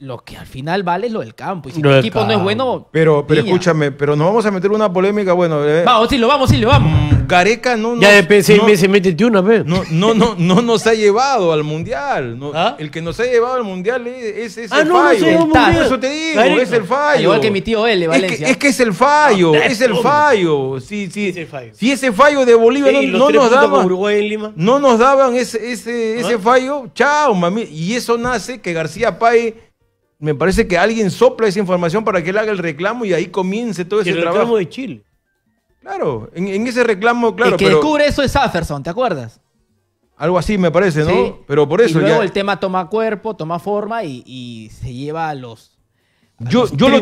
lo que al final vale es lo del campo. Y si tu equipo no es bueno... Pero escúchame, pero nos vamos a meter una polémica, bueno... Vamos, Silvio, vamos, Silvio, vamos. Gareca no... Ya de seis meses, métete una vez. No nos ha llevado al Mundial. No, ¿ah? El que nos ha llevado al Mundial es el fallo. No, eso te digo, Gareca. Es el fallo. Igual que mi tío L, Valencia. Es que es el fallo, no, es el fallo. Sí, es el fallo. Si ese fallo de Bolivia no nos daban... Uruguay en Lima. No nos daban ese fallo, chao, mami. Y eso nace que García Páez... Me parece que alguien sopla esa información para que él haga el reclamo y ahí comience todo ese trabajo. El reclamo de Chile. Claro, en ese reclamo, claro. El que descubre eso es Jefferson, ¿te acuerdas? Algo así me parece, ¿no? Sí. Pero por eso. Y luego el tema toma cuerpo, toma forma y se lleva a los. Yo lo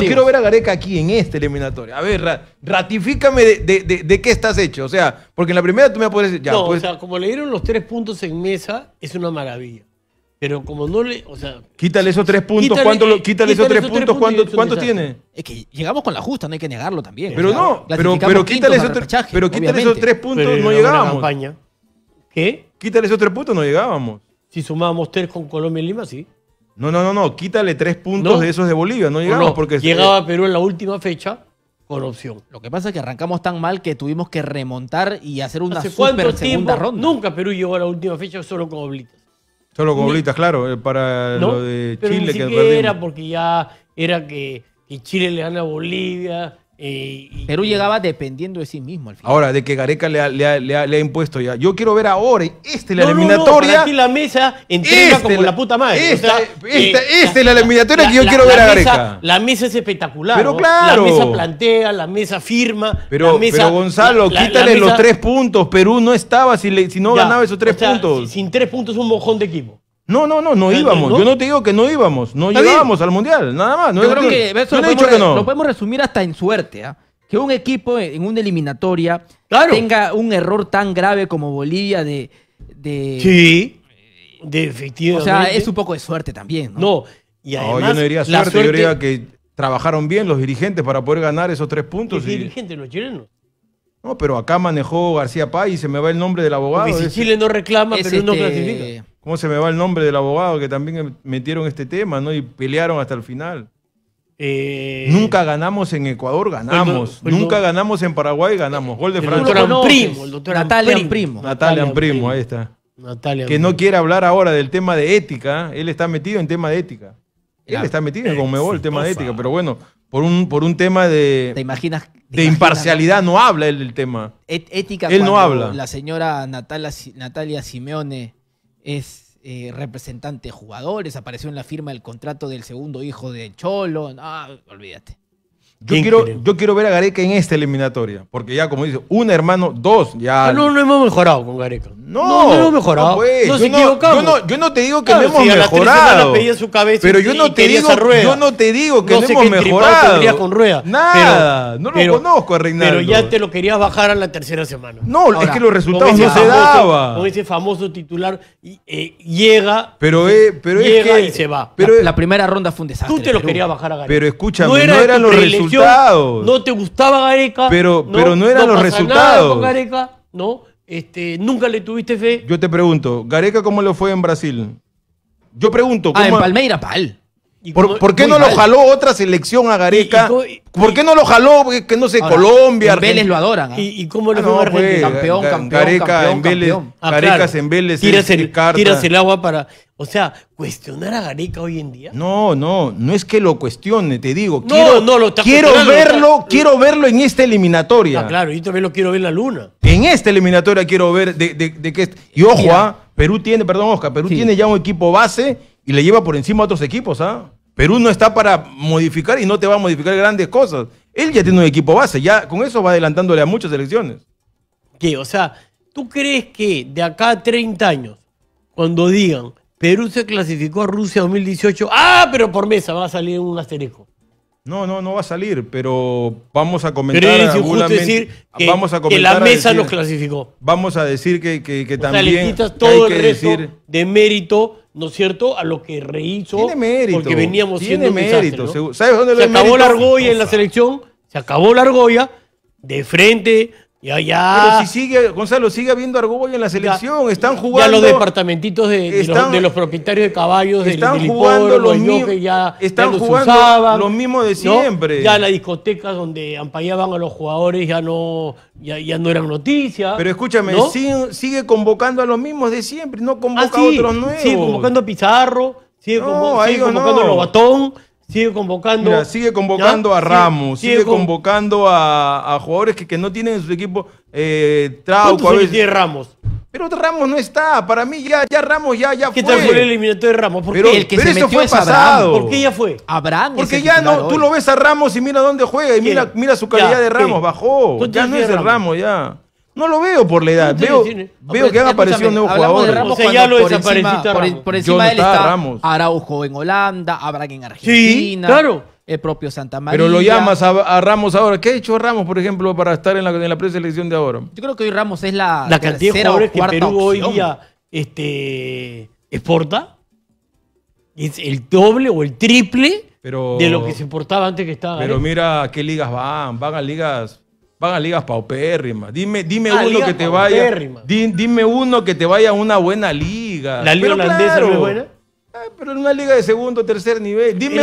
quiero ver a Gareca aquí en este eliminatorio. A ver, ratifícame de qué estás hecho. O sea, porque en la primera tú me puedes decir. No, pues, o sea, como le dieron los 3 puntos en mesa, es una maravilla. Pero como no le... O sea, quítale esos 3 puntos. Quítale esos 3 puntos. ¿Cuántos tiene? Es que llegamos con la justa, no hay que negarlo también. Pero o sea, no, pero quítale esos 3 puntos, pero no llegábamos. ¿Qué? Quítale esos 3 puntos, no llegábamos. Si sumábamos 3 con Colombia y Lima, sí. No, quítale 3 puntos, ¿no? De esos de Bolivia, no llegamos. No, porque llegaba a Perú en la última fecha con opción. Lo que pasa es que arrancamos tan mal que tuvimos que remontar y hacer una super segunda ronda. Nunca Perú llegó a la última fecha solo con Oblitas. Solo con Oblitas, claro, para lo de Chile. Pero ni siquiera era porque ya era que Chile le gana a Bolivia. Perú llegaba dependiendo de sí mismo al final. Ahora, de que Gareca le ha impuesto ya. Yo quiero ver ahora la eliminatoria. No, para ti la mesa entrega como la puta madre. Esta es la eliminatoria que yo quiero ver a Gareca. La mesa es espectacular. Pero claro. La mesa plantea, la mesa firma. Pero Gonzalo, quítale los 3 puntos. Perú no estaba si no ganaba esos 3 puntos. Sin 3 puntos es un mojón de equipo. No íbamos. ¿No? Yo no te digo que no íbamos. No llegábamos al Mundial, nada más. Yo creo que eso lo podemos resumir hasta en suerte. Que un equipo en una eliminatoria tenga un error tan grave como Bolivia de efectividad. O sea, es un poco de suerte también. No, y además, yo no diría suerte, yo diría que trabajaron bien los dirigentes para poder ganar esos 3 puntos. ¿Qué dirigentes? Los chilenos. No, pero acá manejó García Páez y se me va el nombre del abogado. Porque si Chile no reclama, Perú no clasifica. ¿Cómo se me va el nombre del abogado que también metieron este tema, ¿no? Y pelearon hasta el final. Nunca ganamos en Ecuador, ganamos. Nunca ganamos en Paraguay, ganamos. Gol de Francia. Natalian Primo. Natalian Primo, ahí está. Que no quiere hablar ahora del tema de ética. Él está metido en tema de ética. Él está metido en CONMEBOL, tema de ética. Pero bueno, por un tema de... ¿Te imaginas? De imparcialidad no habla él del tema. Ética. Él no habla. La señora Natalia Simeone... es representante de jugadores, apareció en la firma del contrato del segundo hijo de Cholo. Olvídate. Yo quiero ver a Gareca en esta eliminatoria, porque ya como dice, un hermano, dos, ya... No hemos mejorado con Gareca. No hemos mejorado. No, pues, nos equivocamos. Yo no te digo que no hemos mejorado. Pero yo no te digo que no hemos mejorado. Con rueda, nada, no lo conozco a Reinaldo. Pero ya te lo querías bajar a la tercera semana. No, ahora, es que los resultados no se daban. Con ese famoso titular llega, pero llega y se va. Pero la primera ronda fue un desastre. Tú te lo querías bajar a Gareca. Pero escúchame, no eran los resultados. No te gustaba Gareca, pero no eran los resultados. Con Gareca, nunca le tuviste fe. Yo te pregunto, Gareca, ¿cómo lo fue en Brasil? Yo pregunto, ¿cómo? En Palmeiras, ¿Por qué no lo jaló otra selección a Gareca? ¿Por qué no lo jaló? Que no sé, ahora, Colombia, en Vélez lo adoran. ¿Y cómo lo fue campeón, Gareca en Vélez? Tiras el agua para... O sea, ¿cuestionar a Gareca hoy en día? No es que lo cuestione, te digo. Quiero verlo en esta eliminatoria. Claro, yo también lo quiero ver en la luna. En esta eliminatoria quiero ver de qué... Y ojo, Perú tiene, perdón Oscar, Perú tiene ya un equipo base y le lleva por encima a otros equipos, Perú no está para modificar y no te va a modificar grandes cosas. Él ya tiene un equipo base, ya con eso va adelantándole a muchas selecciones. ¿Qué? O sea, ¿tú crees que de acá a 30 años, cuando digan Perú se clasificó a Rusia 2018, pero por mesa va a salir un asterisco? No va a salir, pero vamos a comentar. Pero es injusto decir que la mesa nos clasificó. Vamos a decir que también. O sea, le quitas todo el resto de mérito, ¿no es cierto?, a lo que rehizo. Tiene mérito. Porque veníamos siendo un desastre, ¿no? ¿Sabes dónde lo es mérito? Se acabó la argolla en la selección, se acabó la argolla, de frente. Ya, ya. Pero si sigue, Gonzalo, sigue habiendo argollo en la selección, ya, están jugando. Ya los departamentitos de los propietarios de caballos, están del jugando los mismos, están ya los jugando usaban, los mismos de siempre. ¿No? Ya las discotecas donde ampañaban a los jugadores ya no eran noticias. Pero escúchame, ¿no? sigue convocando a los mismos de siempre, no convoca a otros nuevos. Sigue convocando a Pizarro, sigue convocando a Lobatón. Sigue convocando. Mira, sigue convocando a Ramos, sigue convocando a jugadores que no tienen en su equipo. Trauco a veces. Tiene Ramos. Pero Ramos no está. Para mí ya Ramos ya fue. ¿Qué tal fue el eliminatorio de Ramos? Porque el que se metió fue pasado. ¿Por qué ya fue? Abraham. Porque ya no, tú lo ves a Ramos y mira dónde juega y mira su calidad de Ramos, bajó. Ya no es el Ramos ya. No lo veo por la edad, veo que han aparecido nuevos jugadores. O sea, ya lo desapareciste a Ramos. Por encima de él está Araujo en Holanda, Abraham en Argentina. Sí, claro. El propio Santa María. Pero lo llamas a Ramos ahora. ¿Qué ha hecho Ramos, por ejemplo, para estar en la preselección de ahora? Yo creo que hoy Ramos es la cantidad de jugadores que Perú hoy día exporta. Es el doble o el triple de lo que se exportaba antes que estaba. Pero mira a qué ligas van a ligas... Van a ligas paupérrimas. Dime uno que te vaya. Dime uno que te vaya a una buena liga. La liga holandesa no es buena. Pero en una liga de segundo, tercer nivel. Dime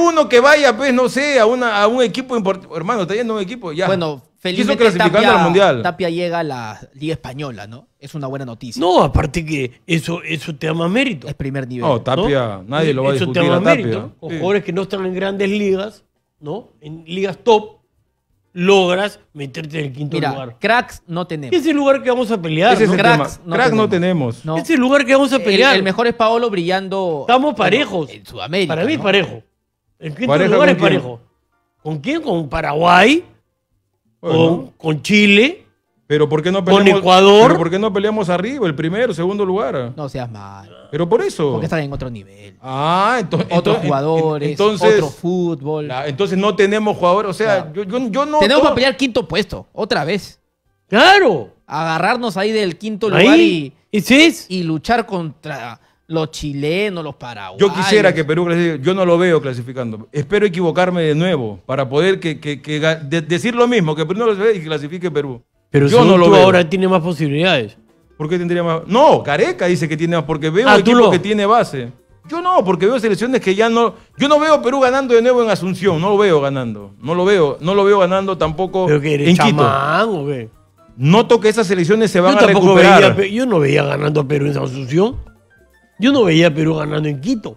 uno que vaya, pues, no sé, a un equipo importante. Hermano, está yendo a un equipo ya. Bueno, felizmente Tapia llega a la Liga Española, ¿no? Es una buena noticia. No, aparte que eso te da más mérito. Es primer nivel. No, Tapia, nadie lo va a discutir. Eso te da más mérito. Con jugadores que no están en grandes ligas, ¿no? En ligas top. Logras meterte en el quinto lugar. Cracks no tenemos. Es el lugar que vamos a pelear. Ese es cracks no tenemos. No. Es el lugar que vamos a pelear. El mejor es Paolo brillando. Estamos parejos. Bueno, en Sudamérica. Para mí es parejo. El quinto lugar es parejo. ¿Con quién? Con Paraguay. Bueno. Con Chile. Pero ¿por qué no peleamos? Con Ecuador. Pero ¿por qué no peleamos arriba? El primero, segundo lugar. No seas mal. Pero por eso. Porque están en otro nivel. Ah, entonces. Otros jugadores, entonces, otro fútbol. Entonces no tenemos jugadores. O sea, claro. yo no. Tenemos para pelear quinto puesto, otra vez. ¡Claro! Agarrarnos ahí del quinto lugar y luchar contra los chilenos, los paraguayos. Yo quisiera que Perú clasifique. Yo no lo veo clasificando. Espero equivocarme de nuevo para poder decir lo mismo, que Perú no lo ve y clasifique Perú. Pero yo no lo veo. Ahora tiene más posibilidades. ¿Por qué tendría más? No, Gareca dice que tiene más, porque veo equipo que tiene base. Yo no, porque veo selecciones que ya no... Yo no veo Perú ganando de nuevo en Asunción, no lo veo ganando. No lo veo ganando tampoco en chamán, Quito. ¿O qué? Noto que esas selecciones se van a recuperar. Yo no veía ganando a Perú en Asunción. Yo no veía a Perú ganando en Quito.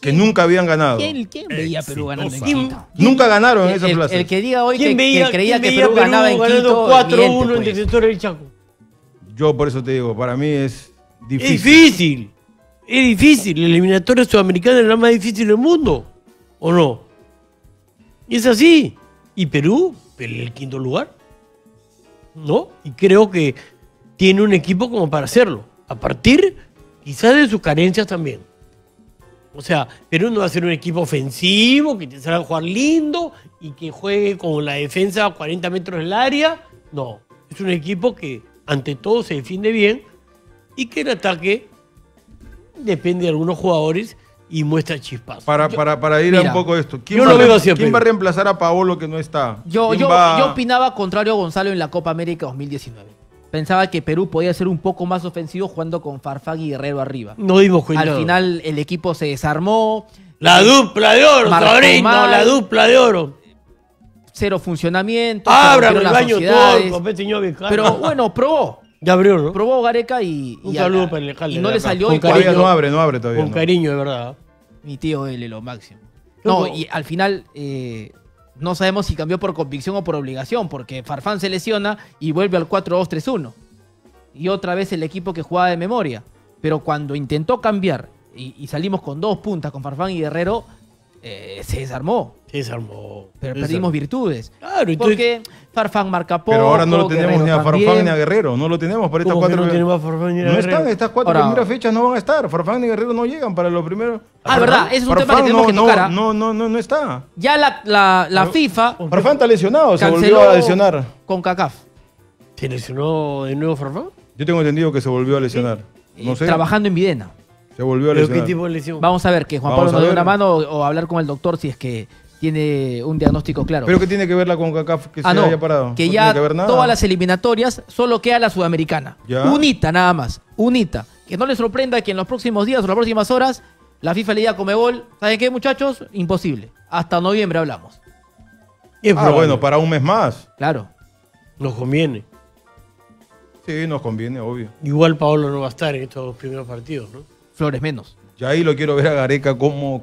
Que nunca habían ganado. ¿Quién veía a Perú ganando en Quito? Nunca ganaron en esa plaza. El que diga hoy que creía que Perú ganaba en Quito, 4-1 en Defensor del Chaco. Yo por eso te digo, para mí es difícil. Es difícil. La eliminatoria sudamericana es la más difícil del mundo. ¿O no? Y es así. Y Perú, el quinto lugar. ¿No? Y creo que tiene un equipo como para hacerlo. A partir quizás de sus carencias también. O sea, Perú no va a ser un equipo ofensivo, que te salga a jugar lindo y que juegue con la defensa a 40 metros del área. No. Es un equipo que ante todo se defiende bien y que el ataque depende de algunos jugadores y muestra chispas. Para ir un poco a esto, ¿quién va a reemplazar a Paolo que no está? Yo opinaba contrario a Gonzalo en la Copa América 2019. Pensaba que Perú podía ser un poco más ofensivo jugando con Farfán y Guerrero arriba. No dimos cuenta. Al final el equipo se desarmó. La dupla de oro, Sabrino, la dupla de oro. Cero funcionamiento. Ábrame el baño todo, pero bueno, probó. Ya abrió, ¿no? Probó Gareca un saludo para el alcalde. Y no le salió. Con cariño, no abre todavía. Con cariño, de verdad. Mi tío él es lo máximo. No, y al final no sabemos si cambió por convicción o por obligación, porque Farfán se lesiona y vuelve al 4-2-3-1. Y otra vez el equipo que jugaba de memoria. Pero cuando intentó cambiar y salimos con dos puntas, con Farfán y Guerrero, se desarmó. Pero perdimos virtudes. Claro, porque Farfán marca poco. Pero ahora no lo tenemos ni a Farfán ni a Guerrero. No lo tenemos para estas cuatro. No tenemos a Farfán ni a Guerrero. No están, estas cuatro primeras fechas no van a estar. Farfán ni Guerrero no llegan para los primeros. Ah, verdad, es un tema que tenemos que tocar. No está. Ya la FIFA. Farfán está lesionado, se volvió a lesionar. Con CONCACAF. ¿Se lesionó de nuevo Farfán? Yo tengo entendido que se volvió a lesionar. No sé. Trabajando en Videna. Se volvió a lesionar. ¿Qué tipo de lesión? Vamos a ver que Juan Pablo nos dé una mano o hablar con el doctor si es que tiene un diagnóstico claro. ¿Pero qué tiene que ver la CONCACAF que se haya parado? Que no ya que todas las eliminatorias solo queda la sudamericana. Ya. Unita nada más, unita. Que no les sorprenda que en los próximos días o las próximas horas la FIFA le diga a CONMEBOL, ¿saben qué, muchachos? Imposible. Hasta noviembre hablamos. Bueno, para un mes más. Claro. Nos conviene. Sí, nos conviene, obvio. Igual Paolo no va a estar en estos primeros partidos, ¿no? Flores menos. Y ahí lo quiero ver a Gareca, cómo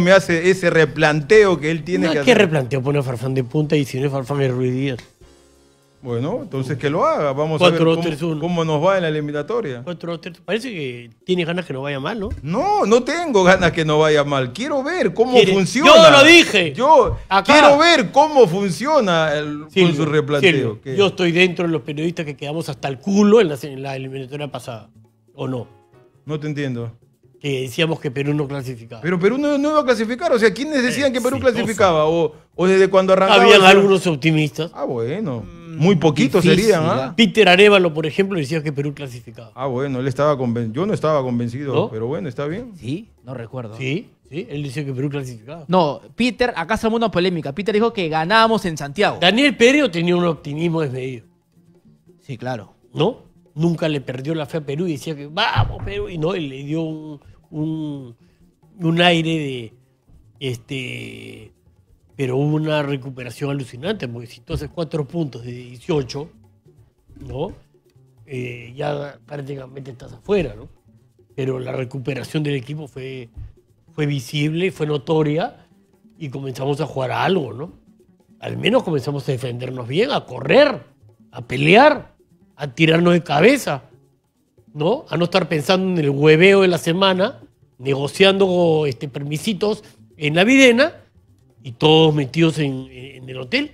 me hace ese replanteo que él tiene que hacer. ¿Qué replanteo? Pone a Farfán de punta y si no es Farfán es Ruiz Díaz. Bueno, entonces que lo haga. Vamos a ver cómo nos va en la eliminatoria. Parece que tiene ganas que no vaya mal, ¿no? No, no tengo ganas que no vaya mal. Quiero ver cómo funciona. Yo lo dije. Yo quiero ver cómo funciona con su replanteo. Yo estoy dentro de los periodistas que quedamos hasta el culo en la eliminatoria pasada. ¿O no? No te entiendo. Que decíamos que Perú no clasificaba. Pero Perú no iba a clasificar. O sea, ¿quiénes decían que Perú clasificaba? ¿O desde cuando arrancaba? Habían algunos optimistas. Ah, bueno. Muy poquitos serían, ¿ah? Peter Arevalo, por ejemplo, decía que Perú clasificaba. Ah, bueno, él estaba convencido. Yo no estaba convencido, ¿no? Pero bueno, está bien. Sí, no recuerdo. Sí, sí, él decía que Perú clasificaba. No, Peter, acá se armó una polémica. Peter dijo que ganábamos en Santiago. Daniel Pérez tenía un optimismo desmedido. Sí, claro. ¿No? Nunca le perdió la fe a Perú y decía que vamos, Perú. Y no, él le dio un aire de... Pero hubo una recuperación alucinante, porque si tú haces 4 puntos de 18, ¿no? Ya prácticamente estás afuera, ¿no? Pero la recuperación del equipo fue visible, fue notoria, y comenzamos a jugar a algo, ¿no? Al menos comenzamos a defendernos bien, a correr, a pelear, a tirarnos de cabeza, ¿no? A no estar pensando en el hueveo de la semana, negociando permisitos en la Videna, y todos metidos en el hotel,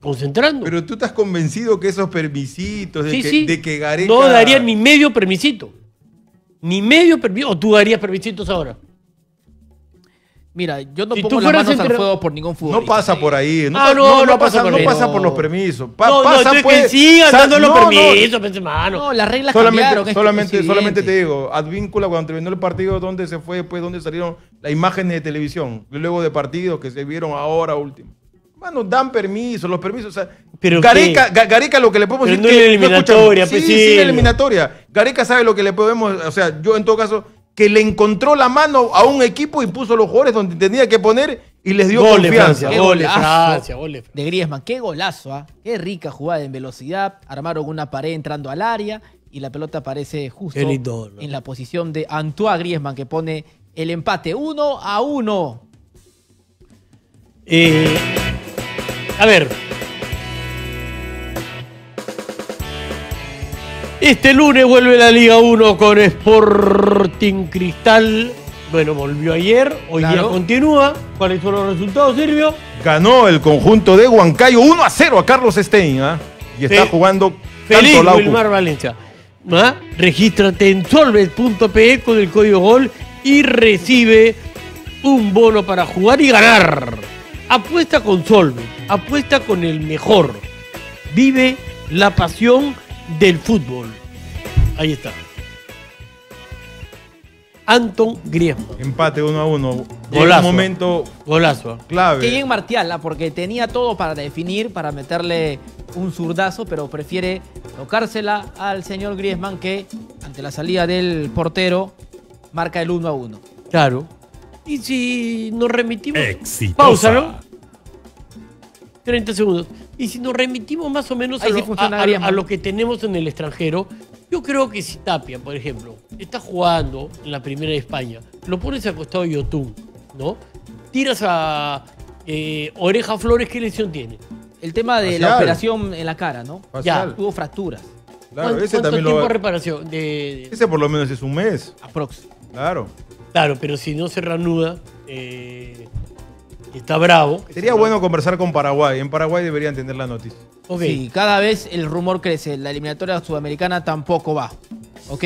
concentrando. Pero tú estás convencido que esos permisitos, de que Gareca... No daría ni medio permisito. Ni medio permisito. ¿O tú darías permisitos ahora? Mira, yo no pongo las manos al fuego por ningún futbolista. No pasa por ahí. No pasa por los permisos. No, sigan dando los permisos. No, las reglas cambiaron. Solamente te digo, Advíncula, cuando terminó el partido, ¿dónde se fue después? ¿Dónde salieron las imágenes de televisión? Luego de partidos que se vieron ahora último. Mano, dan permisos, los permisos. O sea, Gareca lo que le podemos decir... Pero no es eliminatoria. Sí, eliminatoria. Gareca sabe lo que le podemos... O sea, yo en todo caso... que le encontró la mano a un equipo y puso los jugadores donde tenía que poner y les dio confianza. Gol de Francia. De Griezmann, qué golazo, ¿eh? Qué rica jugada en velocidad. Armaron una pared entrando al área y la pelota aparece justo en la posición de Antoine Griezmann, que pone el empate 1-1. A ver. Este lunes vuelve la Liga 1 con Sporting Cristal. Bueno, volvió ayer, hoy día continúa. ¿Cuáles fueron los resultados, Silvio? Ganó el conjunto de Huancayo 1-0 a Carlos Stein, ¿eh? Y está jugando feliz Wilmar Valencia. ¿Ah? Regístrate en Solved.pe con el código GOL y recibe un bono para jugar y ganar. Apuesta con Solved, apuesta con el mejor. Vive la pasión del fútbol. Ahí está. Antoine Griezmann. Empate 1-1. Golazo. Un momento golazo clave. Qué bien Martiala, porque tenía todo para definir, para meterle un zurdazo, pero prefiere tocársela al señor Griezmann, que ante la salida del portero marca el 1-1. Claro. Y si nos remitimos... Exitosa. Páusalo. 30 segundos. Y si nos remitimos más o menos a lo que tenemos en el extranjero, yo creo que si Tapia, por ejemplo, está jugando en la primera de España, lo pones al costado de Yotun, ¿no? Tiras a Oreja Flores, ¿qué lesión tiene? El tema de la operación en la cara, ¿no? Facial. Ya, tuvo fracturas. Claro, ¿Cuánto tiempo de reparación? Ese por lo menos es un mes. Aprox. Claro. Claro, pero si no se reanuda... Está bravo. Sería bueno conversar con Paraguay. En Paraguay deberían tener la noticia. Okay. Sí, cada vez el rumor crece. La eliminatoria sudamericana tampoco va. ¿Ok?